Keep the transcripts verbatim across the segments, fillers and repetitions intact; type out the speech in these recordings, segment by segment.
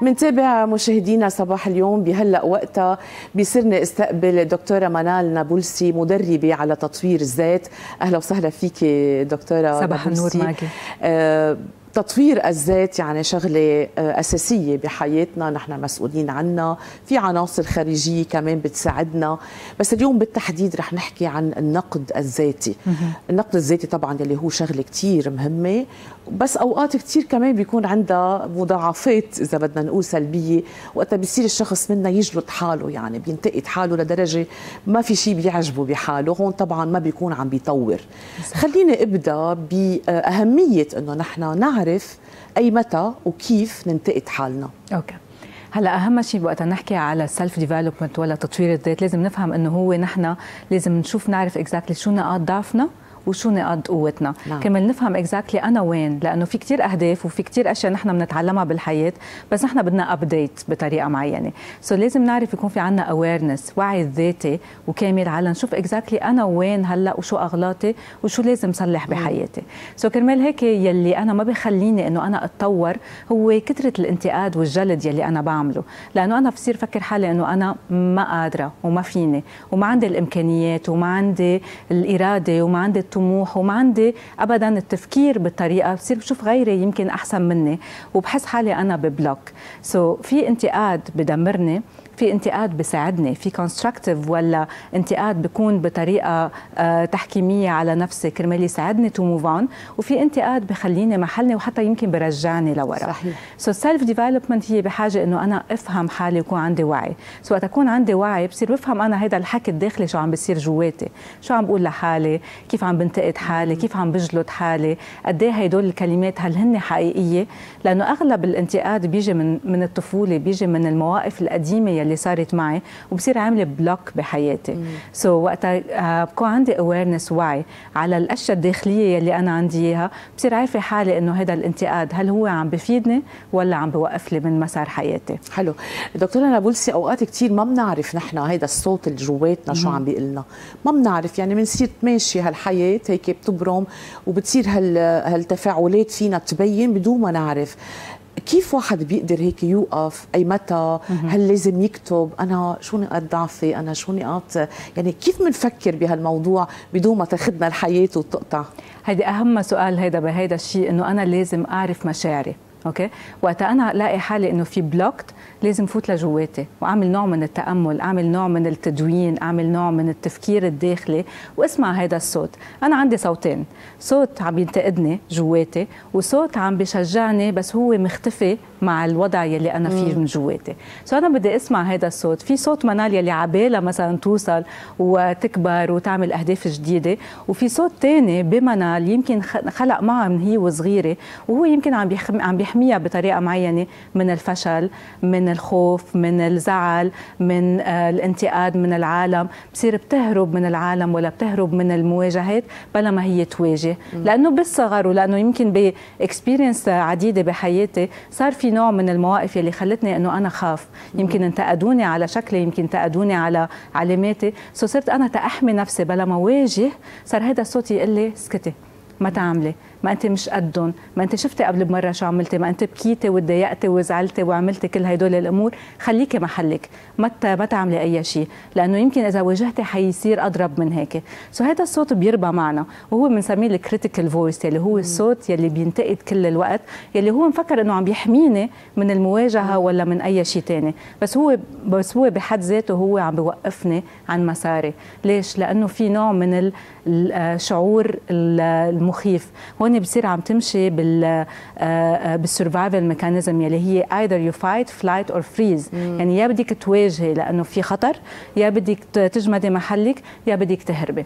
منتابع مشاهدينا صباح اليوم بهلأ وقتها بصيرنا استقبل دكتورة منال نابلسي مدربة على تطوير الذات. أهلا وسهلا فيك دكتورة صباح النور معكي. آه تطوير الذات يعني شغلة أساسية بحياتنا، نحن مسؤولين عنها، في عناصر خارجية كمان بتساعدنا، بس اليوم بالتحديد رح نحكي عن النقد الذاتي. النقد الذاتي طبعا اللي هو شغلة كتير مهمة، بس أوقات كتير كمان بيكون عندها مضاعفات إذا بدنا نقول سلبية، وقتها بيصير الشخص منا يجلد حاله، يعني بينتقد حاله لدرجة ما في شيء بيعجبه بحاله، هون طبعا ما بيكون عم بيطور. خليني أبدأ بأهمية إنه نحن نعرف أي متى وكيف ننتقد حالنا. أوكي. هلا أهم شيء وقت نحكي على السلف ديفلوبمنت ولا تطوير الذات لازم نفهم إنه هو نحن لازم نشوف نعرف اكزاكتلي شو نقاط ضعفنا وشو نقاط قوتنا، نعم. كمان نفهم اكزاكتلي انا وين، لانه في كثير اهداف وفي كثير اشياء نحن بنتعلمها بالحياه، بس نحن بدنا ابديت بطريقه معينه، سو so لازم نعرف يكون في عندنا اويرنس، وعي ذاتي وكامل على نشوف اكزاكتلي انا وين هلا وشو اغلاطي وشو لازم صلح بحياتي، سو so كرمال هيك يلي انا ما بخليني انه انا اتطور هو كثره الانتقاد والجلد يلي انا بعمله، لانه انا بصير فكر حالي انه انا ما قادره وما فيني وما عندي الامكانيات وما عندي الاراده وما عندي طموح وما عندي ابدا التفكير بالطريقه، بصير بشوف غيري يمكن احسن مني وبحس حالي انا ببلوك، سو so, في انتقاد بدمرني، في انتقاد بساعدني، في كونستراكتيف ولا انتقاد بكون بطريقه تحكيميه على نفسي كرمال يساعدني تو موف اون، وفي انتقاد بخليني محلني وحتى يمكن برجعني لورا. صحيح. سو السيلف ديفلوبمنت هي بحاجه انه انا افهم حالي ويكون عندي وعي، سو وقت اكون عندي وعي بصير بفهم انا هذا الحكي الداخلي شو عم بيصير جواتي، شو عم بقول لحالي، كيف عم بنتقد حالي، كيف عم بجلد حالي، قد ايه هدول الكلمات هل هن حقيقيه؟ لانه اغلب الانتقاد بيجي من من الطفوله، بيجي من المواقف القديمه اللي صارت معي وبصير عامله بلوك بحياتي، سو so, وقتها بكون عندي اويرنس وعي على الاشياء الداخليه اللي انا عندي اياها، بصير عارفه حالي انه هذا الانتقاد هل هو عم بفيدني ولا عم بوقف لي من مسار حياتي. حلو دكتوره نابلسي، اوقات كثير ما بنعرف نحن هذا الصوت اللي جواتنا شو عم بيقول لنا، ما بنعرف، يعني بنصير ماشي هالحياه هيك بتبرم وبتصير هال هالتفاعلات فينا تبين بدون ما نعرف. كيف واحد بيقدر هيك يوقف؟ أي متى؟ هل لازم يكتب أنا شو نقاط ضعفي؟ أنا شو نقاط، يعني كيف بنفكر بهالموضوع بدون ما تاخذنا الحياة وتقطع؟ هيدي أهم سؤال هيدا بهيدا الشيء، إنه أنا لازم أعرف مشاعري، أوكي؟ وقتها أنا لاقي حالي إنه في بلوكت لازم فوت لجواتي واعمل نوع من التامل، اعمل نوع من التدوين، اعمل نوع من التفكير الداخلي واسمع هذا الصوت. انا عندي صوتين، صوت عم ينتقدني جواتي وصوت عم بشجعني بس هو مختفي مع الوضع يلي انا فيه مم. من جواتي، سو انا بدي اسمع هذا الصوت. في صوت منال يلي عبالها مثلا توصل وتكبر وتعمل اهداف جديده، وفي صوت ثاني بمنال يمكن خلق معها من هي وصغيره وهو يمكن عم عم بيحميها بطريقه معينه من الفشل، من من الخوف، من الزعل، من الانتقاد من العالم، بصير بتهرب من العالم ولا بتهرب من المواجهات بلا ما هي تواجه، لأنه بالصغر ولأنه يمكن بإكسبيرينس عديدة بحياتي صار في نوع من المواقف اللي خلتني أنه أنا خاف، يمكن انتقدوني على شكلي، يمكن انتقدوني على علاماتي، سو صرت أنا تأحمي نفسي بلا ما واجه، صار هذا الصوت يقول لي اسكتي، ما تعملي، ما انت مش قدهم، ما انت شفتي قبل بمره شو عملتي، ما انت بكيتي وتضايقتي وزعلتي وعملتي كل هدول الامور، خليكي محلك، ما ما تعملي اي شيء، لانه يمكن اذا واجهتي حيصير اضرب من هيك، سو هذا الصوت بيربى معنا وهو بنسميه الكريتيكال فويس، يلي هو الصوت يلي بينتقد كل الوقت، يلي هو مفكر انه عم بيحميني من المواجهه ولا من اي شيء ثاني، بس هو بس هو بحد ذاته هو عم بيوقفني عن مساري، ليش؟ لانه في نوع من الشعور المخيف، هون بصير عم تمشي بال بالسرفايفل ميكانيزم يلي هي ايذر يو فايت فلايت اور فريز، يعني يا بدك تواجهي لانه في خطر، يا بدك تجمدي محلك، يا بدك تهربي.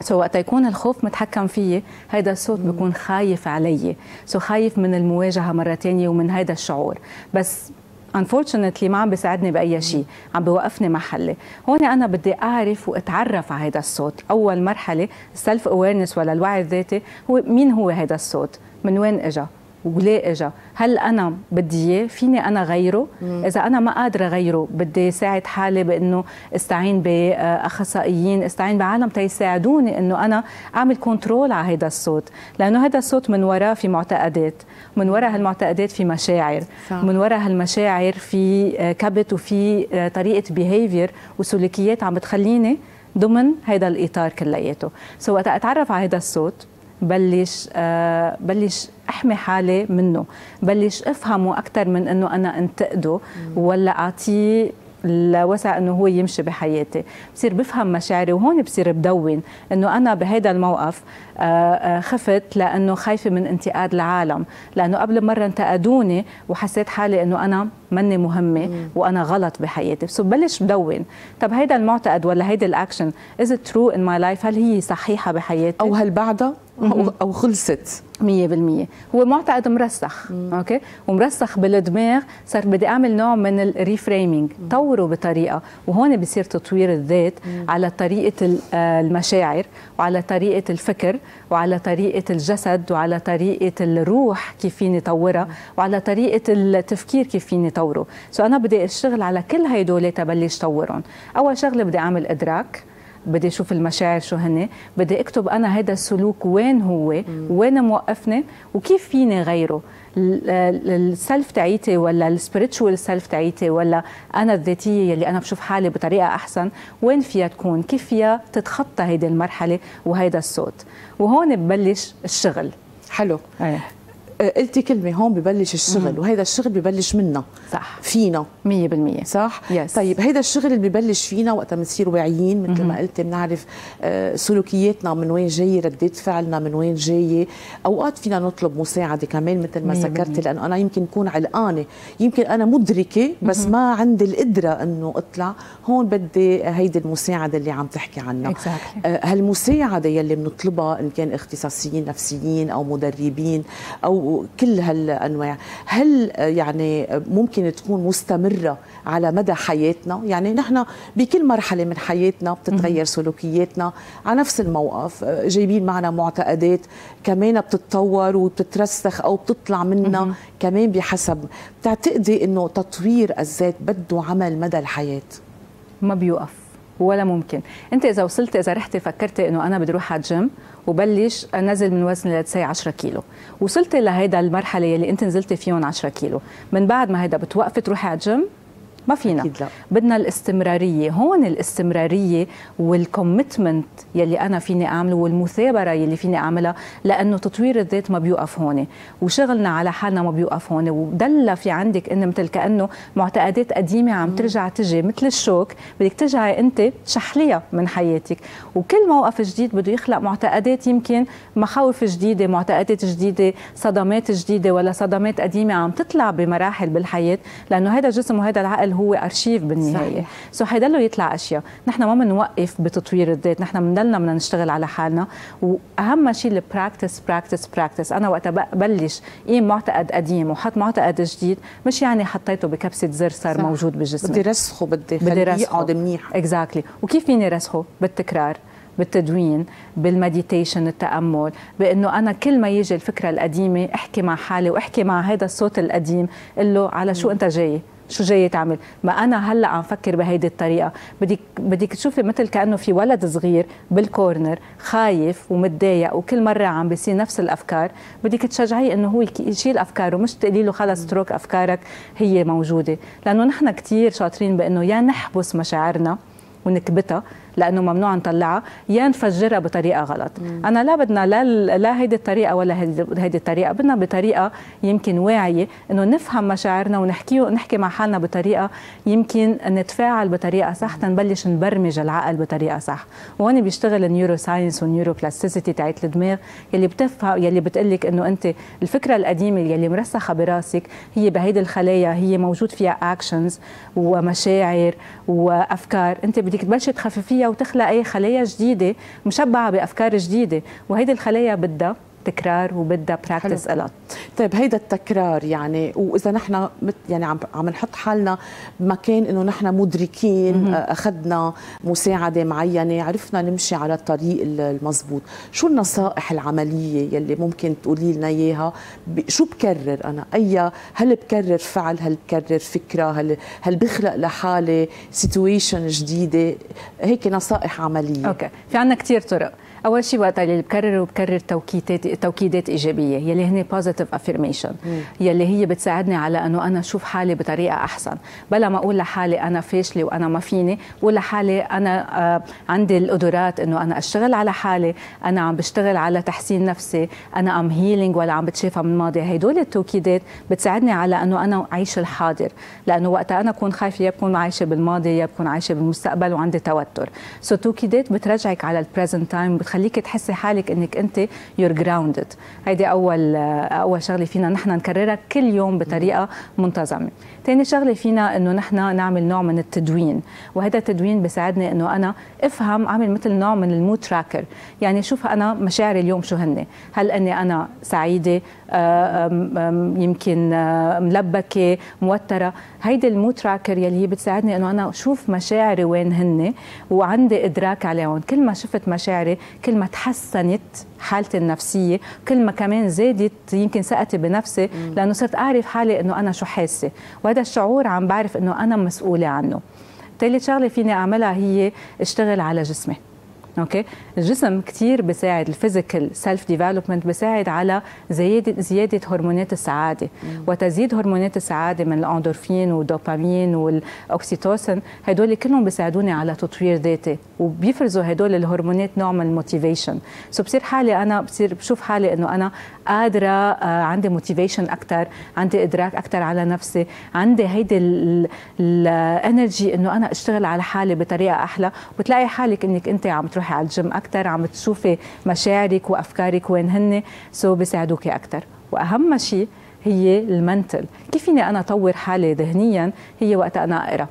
سو وقت يكون الخوف متحكم فيي، هيدا الصوت بكون خايف علي، سو خايف من المواجهه مره ثانيه ومن هيدا الشعور، بس unfortunately ما عم بيساعدني باي شيء، عم بوقفني محلي. هون انا بدي اعرف واتعرف على هذا الصوت. اول مرحله السلف اويرنس ولا الوعي الذاتي هو مين هو هذا الصوت، من وين اجى، ولا اجى، هل انا بدي اياه؟ فيني انا غيره؟ مم. اذا انا ما قادره غيره بدي ساعد حالي بانه استعين باخصائيين، استعين بعالم تيساعدوني انه انا اعمل كنترول على هذا الصوت، لانه هذا الصوت من وراه في معتقدات، من وراء هالمعتقدات في مشاعر، صح. من وراء هالمشاعر في كبت وفي طريقه بيهيفير وسلوكيات عم بتخليني ضمن هذا الاطار كلياته. سو وقت اتعرف على هذا الصوت بلش آه بلش احمي حالي منه، بلش افهمه اكثر من انه انا انتقده ولا اعطيه لوسع انه هو يمشي بحياتي. بصير بفهم مشاعري، وهون بصير بدون انه انا بهذا الموقف آه خفت لانه خايفه من انتقاد العالم، لانه قبل مره انتقدوني وحسيت حالي انه انا مني مهمه مم. وانا غلط بحياتي. بس ببلش بدون، طب هيدا المعتقد ولا هيدا الاكشن از ترو ان ماي لايف، هل هي صحيحه بحياتي او هل بعدها او خلصت مية بالمية؟ هو معتقد مرسخ، مم. اوكي، ومرسخ بالدماغ، صار بدي اعمل نوع من الريفريمينج، طوره بطريقه، وهون بصير تطوير الذات مم. على طريقه المشاعر وعلى طريقه الفكر وعلى طريقه الجسد وعلى طريقه الروح كيف فيني طورها وعلى طريقه التفكير كيف فيني طوره. سو انا بدي اشتغل على كل هدول تبلش طورهم. اول شغله بدي اعمل ادراك، بدي اشوف المشاعر شو هن، بدي اكتب انا هذا السلوك وين هو، وين موقفني، وكيف فيني غيره. السلف تاعيتي ولا السبيريتشوال سيلف تاعيتي ولا انا الذاتيه اللي انا بشوف حالي بطريقه احسن، وين فيها تكون، كيف فيها تتخطى هيدي المرحله وهيدا الصوت. وهون ببلش الشغل. حلو. أيه. قلتي كلمة، هون ببلش الشغل، وهذا الشغل ببلش منا، صح، فينا مية بالمية، صح؟ يس. طيب هذا الشغل اللي ببلش فينا وقت بنصير واعيين، مثل ما قلتي بنعرف سلوكياتنا من وين جاية، ردات فعلنا من وين جاية، أوقات فينا نطلب مساعدة كمان مثل ما ذكرتي، لأنه أنا يمكن أكون علقانة، يمكن أنا مدركة بس مم. ما عندي القدرة إنه أطلع، هون بدي هيدي المساعدة اللي عم تحكي عنها. هالمساعدة يلي بنطلبها إن كان اختصاصيين نفسيين أو مدربين أو كل هالانواع، هل يعني ممكن تكون مستمره على مدى حياتنا؟ يعني نحن بكل مرحله من حياتنا بتتغير سلوكياتنا على نفس الموقف، جايبين معنا معتقدات كمان بتتطور وبتترسخ او بتطلع منا كمان بحسب. بتعتقدي انه تطوير الذات بده عمل مدى الحياه؟ ما بيوقف ولا ممكن. انت اذا وصلت، اذا رحتي فكرتي انه انا بدي اروح على الجيم وبلش انزل من وزني لتساوي عشرة كيلو، وصلتي لهيدا المرحله يلي انت نزلتي فيهم عشرة كيلو، من بعد ما هيدا بتوقفي تروحي على الجيم؟ ما فينا، بدنا الاستمراريه. هون الاستمراريه والكوميتمنت يلي انا فيني اعمله والمثابره يلي فيني اعملها، لانه تطوير الذات ما بيوقف هون، وشغلنا على حالنا ما بيوقف هون، وبدل في عندك انه مثل كانه معتقدات قديمه عم ترجع تجي مثل الشوك، بدك ترجعي انت تشحليها من حياتك، وكل موقف جديد بده يخلق معتقدات، يمكن مخاوف جديده، معتقدات جديده، صدمات جديده ولا صدمات قديمه عم تطلع بمراحل بالحياه، لانه هذا الجسم وهذا العقل هو أرشيف بالنهاية. سو حيضلوا يطلع أشياء. نحن ما بنوقف بتطوير الذات، نحن بنضلنا بدنا نشتغل على حالنا، وأهم شيء البراكتس براكتس براكتس. أنا وقت ببلش قيم معتقد قديم وحط معتقد جديد، مش يعني حطيته بكبسة زر صار صح. موجود بالجسم، بدي رسخه، بدي خليه يقعد منيح. اكزاكتلي. وكيف فيني رسخه؟ بالتكرار، بالتدوين، بالمديتيشن، التأمل، بأنه أنا كل ما يجي الفكرة القديمة أحكي مع حالي وأحكي مع هذا الصوت القديم، قل له على شو أنت جاي؟ شو جاي تعمل؟ ما انا هلا عم فكر بهيدي الطريقه، بدك بدك تشوفي مثل كانه في ولد صغير بالكورنر خايف ومتضايق وكل مره عم بيصير نفس الافكار، بدك تشجعيه انه هو يشيل افكاره، مش تقولي له خلص اترك افكارك هي موجوده، لانه نحن كثير شاطرين بانه يا نحبس مشاعرنا ونكبتها لانه ممنوع نطلعها، يا نفجرها بطريقه غلط. مم. انا لا بدنا لا لا هيدي الطريقه ولا هيدي الطريقه، بدنا بطريقه يمكن واعيه انه نفهم مشاعرنا ونحكي ونحكي مع حالنا بطريقه يمكن نتفاعل بطريقه صح، تنبلش نبرمج العقل بطريقه صح. وهون بيشتغل النيورو ساينس والنيورو بلاستيسيتي تاعت الدماغ، يلي بتفهم، يلي بتقول لك انه انت الفكره القديمه يلي مرسخه براسك هي بهيدي الخلايا، هي موجود فيها اكشنز ومشاعر وافكار، انت بدك تبلشي تخففيها وتخلق اي خلايا جديده مشبعه بافكار جديده، وهيدي الخلايا بدها تكرار وبدها براكتس إلها. طيب هيدا التكرار يعني، واذا نحن يعني عم عم نحط حالنا بمكان انه نحن مدركين اخذنا مساعده معينه، عرفنا نمشي على الطريق المضبوط، شو النصائح العمليه يلي ممكن تقولي لنا اياها؟ شو بكرر انا؟ اي هل بكرر فعل؟ هل بكرر فكره؟ هل هل بخلق لحالي سيتويشن جديده؟ هيك نصائح عمليه. اوكي، في عندنا كثير طرق. اول شيء وقت اللي بكرر وبكرر توكيدات توكيدات ايجابيه يلي هن بوزيتيف افيرميشن، يلي هي بتساعدني على انه انا اشوف حالي بطريقه احسن، بلا ما اقول لحالي انا فاشله وانا ما فيني، اقول لحالي انا آه عندي القدرات انه انا اشتغل على حالي، انا عم بشتغل على تحسين نفسي، انا ام هيلينج ولا عم بتشافى من الماضي. هدول التوكيدات بتساعدني على انه انا اعيش الحاضر، لانه وقتها انا بكون خايفه يا بكون عايشه بالماضي يا بكون عايشه بالمستقبل وعندي توتر. سو التوكيدات بترجعك على البريزنت تايم، خليك تحسي حالك انك انت يور جراوندد. هيدي اول اول شغله فينا نحن نكررها كل يوم بطريقه منتظمه. ثاني شغله فينا انه نحن نعمل نوع من التدوين، وهذا التدوين بيساعدني انه انا افهم، اعمل مثل نوع من المود تراكر، يعني شوف انا مشاعري اليوم شو هن، هل اني انا سعيده، أم أم يمكن ملبكه، موتره. هيدي المود تراكر يلي هي بتساعدني انه انا اشوف مشاعري وين هن وعندي ادراك عليهم. كل ما شفت مشاعري كل ما تحسنت حالتي النفسيه، كل ما كمان زادت يمكن ثقتي بنفسي، لانه صرت اعرف حالي انه انا شو حاسه، وهذا الشعور عم بعرف انه انا مسؤوله عنه. ثالث شغله فيني اعملها هي اشتغل على جسمي. اوكي، الجسم كثير بيساعد، الفيزيكال سيلف ديفلوبمنت بيساعد على زياده زياده هرمونات السعاده، وتزيد هرمونات السعاده من الاندورفين والدوبامين والاكسيتوسين، هدول كلهم بيساعدوني على تطوير ذاتي، وبيفرزوا هدول الهرمونات نوع من الموتيفيشن. سو بصير حالي انا بصير بشوف حالي انه انا قادره، آه عندي موتيفيشن اكثر، عندي ادراك اكثر على نفسي، عندي هيدي الانرجي انه انا اشتغل على حالي بطريقه احلى. وبتلاقي حالك انك انت عم تروح على الجيم اكثر، عم تشوفي مشاعرك وافكارك وين هن، سو بيساعدوكي اكثر. واهم شيء هي المنتل، كيف فيني انا اطور حالي ذهنيا؟ هي وقت انا اقرا،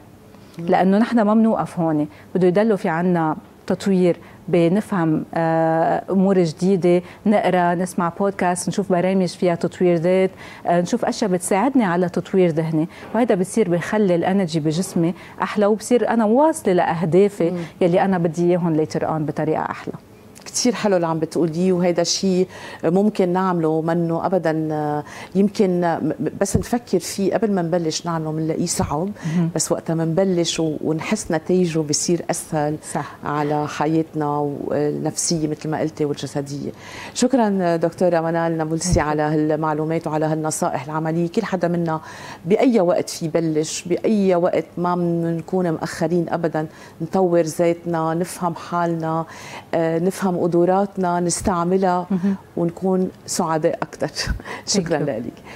لانه نحن ما بنوقف هون، بده يضلوا في عنا تطوير، بنفهم امور جديده، نقرا، نسمع بودكاست، نشوف برامج فيها تطوير ذات، نشوف اشياء بتساعدني على تطوير ذهني، وهذا بصير بخلي الانرجي بجسمي احلى، وبصير انا واصله لاهدافي يلي انا بدي اياهم ليتر اون بطريقه احلى. كتير حلو اللي عم بتقوليه، وهذا شيء ممكن نعمله منه أبدا، يمكن بس نفكر فيه قبل ما نبلش نعمله بنلاقيه صعب، بس وقتها منبلش ونحس نتائجه بصير أسهل. صح. على حياتنا النفسية مثل ما قلتي والجسدية. شكرا دكتورة منال نابلسي على هالمعلومات وعلى هالنصائح العملية. كل حدا منا بأي وقت في بلش، بأي وقت ما بنكون مؤخرين أبدا، نطور ذاتنا، نفهم حالنا، نفهم قدراتنا، نستعملها ونكون سعداء أكثر. شكرا لك.